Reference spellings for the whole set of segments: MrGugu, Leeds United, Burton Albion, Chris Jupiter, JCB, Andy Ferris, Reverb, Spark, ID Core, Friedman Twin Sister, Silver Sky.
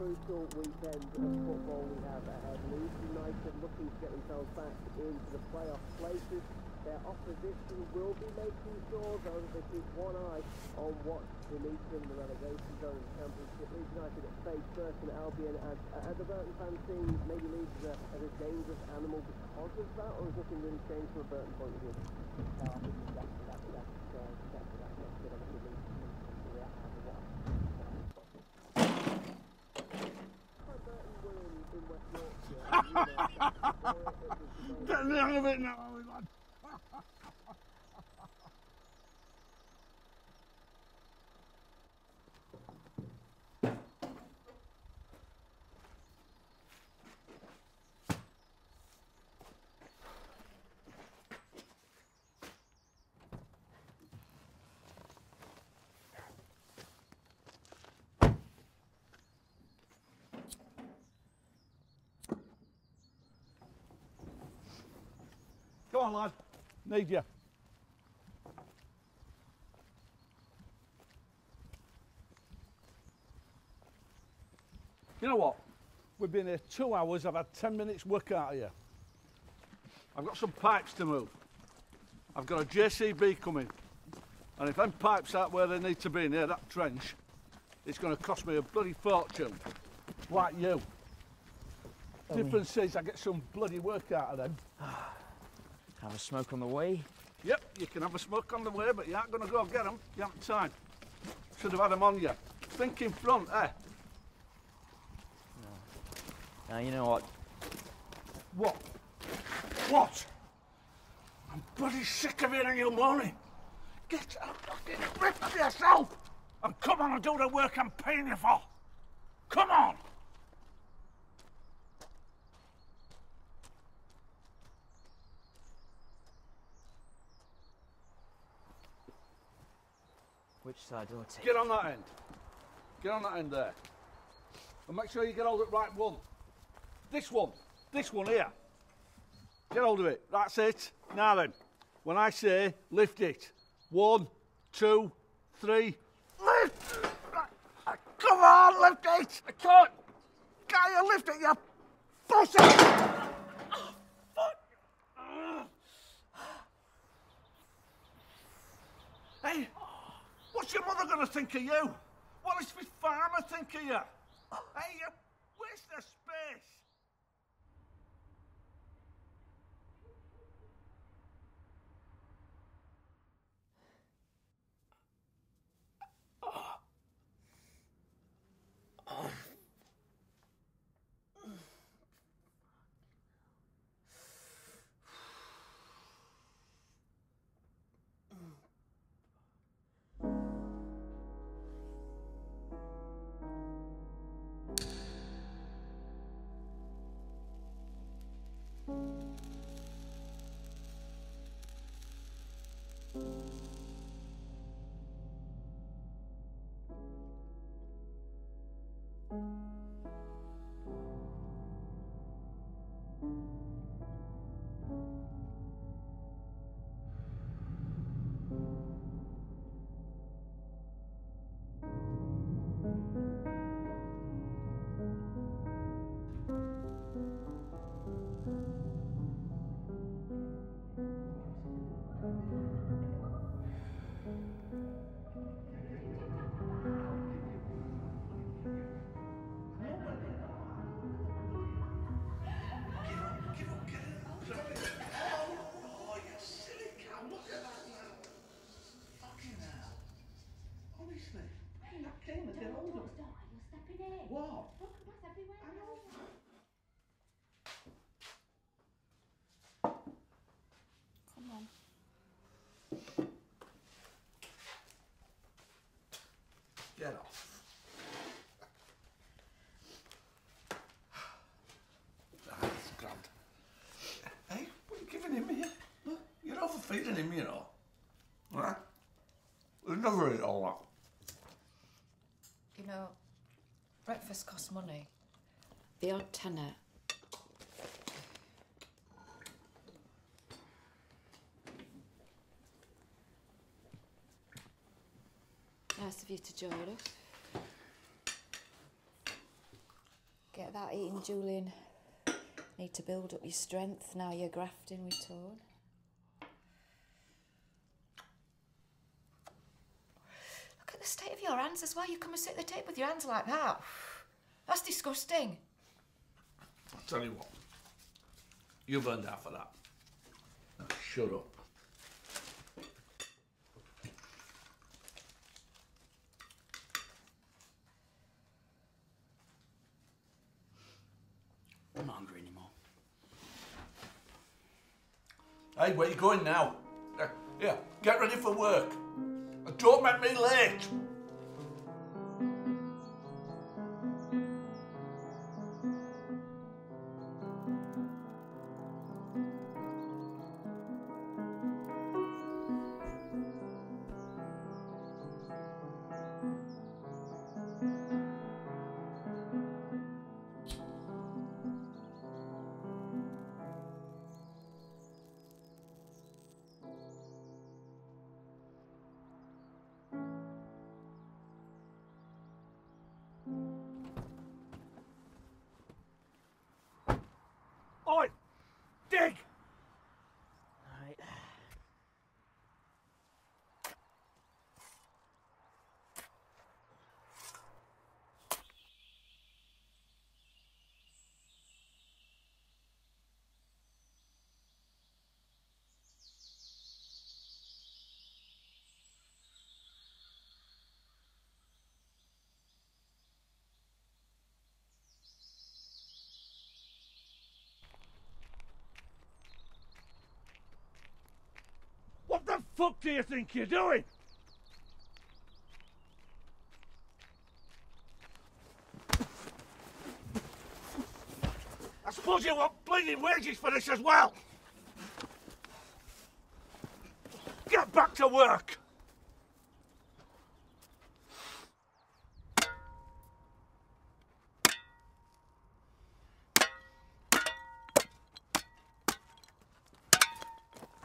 crucial weekend of football we have ahead. Leeds United looking to get themselves back into the playoff places. Their opposition will be making sure, though, that they keep one eye on what's beneath them, the relegation zone in the Championship. Leeds United face Burton Albion, and as the Burton fan seeing maybe Leeds as a dangerous animal because of that, or has nothing really changed from a Burton point of view? No, I think that's next bit of it. Get a little bit now, everyone. Come on, lad. Need you. You know what? We've been here 2 hours. I've had 10 minutes work out of you. I've got some pipes to move. I've got a JCB coming. And if them pipes aren't where they need to be, near that trench, it's going to cost me a bloody fortune. Like you. Difference is I get some bloody work out of them. Have a smoke on the way? Yep, you can have a smoke on the way, but you aren't going to go get them. You haven't time. Should have had them on you. Think in front, eh? No. Now, you know what? What? What? I'm bloody sick of hearing you moaning. Get a fucking grip of yourself and come on and do the work I'm paying you for. Come on! Which side do I take? Get on that end. Get on that end there. And make sure you get hold of the right one. This one. This one here. Get hold of it. That's it. Now then, when I say lift it. 1, 2, 3. Lift! Come on, lift it! I can't. Can't you lift it, you pussy? Oh, fuck. Hey. What's your mother going to think of you? What is this farmer think of you? Hey, you waste the space. What? Look, what's everywhere? I know. Come on. Get off. That's grand. Hey, what are you giving him here? Look, you're overfeeding him, you know. Right? We'll never eat all that. You know, breakfast costs money. The odd tenner. Nice of you to join us. Get that eating, Julian. Need to build up your strength now you're grafting with Tone. Look at the state of your hands as well. You come and sit at the table with your hands like that. That's disgusting. I'll tell you what. You've earned half of that. Now shut up. I'm not hungry anymore. Hey, where are you going now? Yeah, get ready for work. And don't make me late. Oi! Dig! Alright. What the fuck do you think you're doing? I suppose you want bleeding wages for this as well. Get back to work.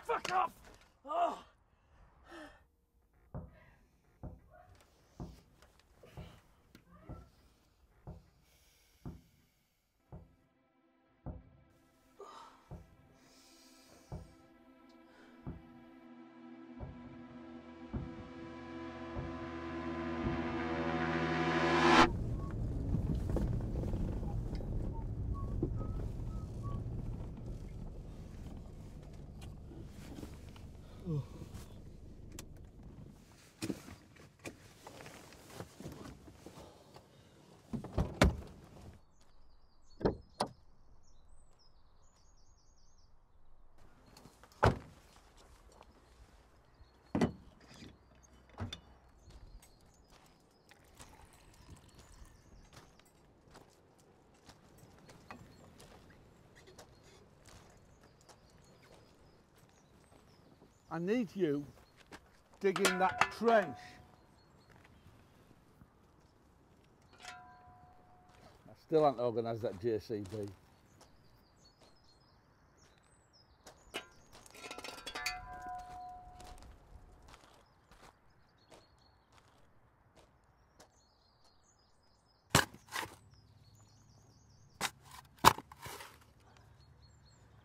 Fuck off. Oh. I need you digging that trench. I still haven't organised that JCB.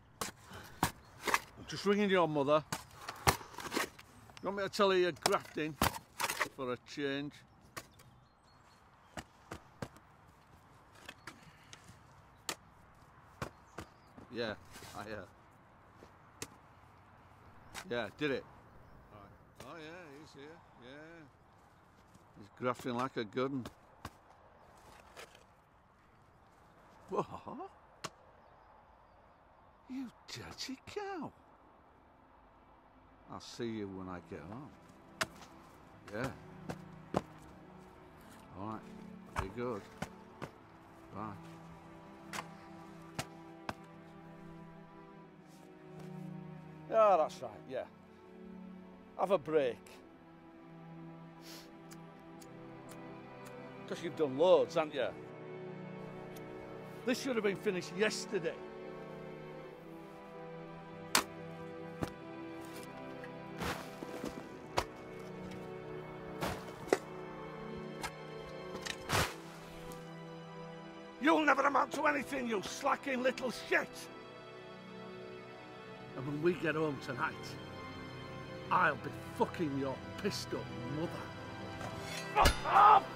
I'm just ringing your mother. You want me to tell her you're grafting for a change? Yeah, I hear. Yeah, did it? Right. Oh yeah, he's here, yeah. He's grafting like a good one. What? You dirty cow. I'll see you when I get home. Yeah. All right. Be good. Bye. Yeah, that's right. Yeah. Have a break. Because you've done loads, haven't you? This should have been finished yesterday. You'll never amount to anything, you slacking little shit. And when we get home tonight, I'll be fucking your pissed up mother. Fuck off!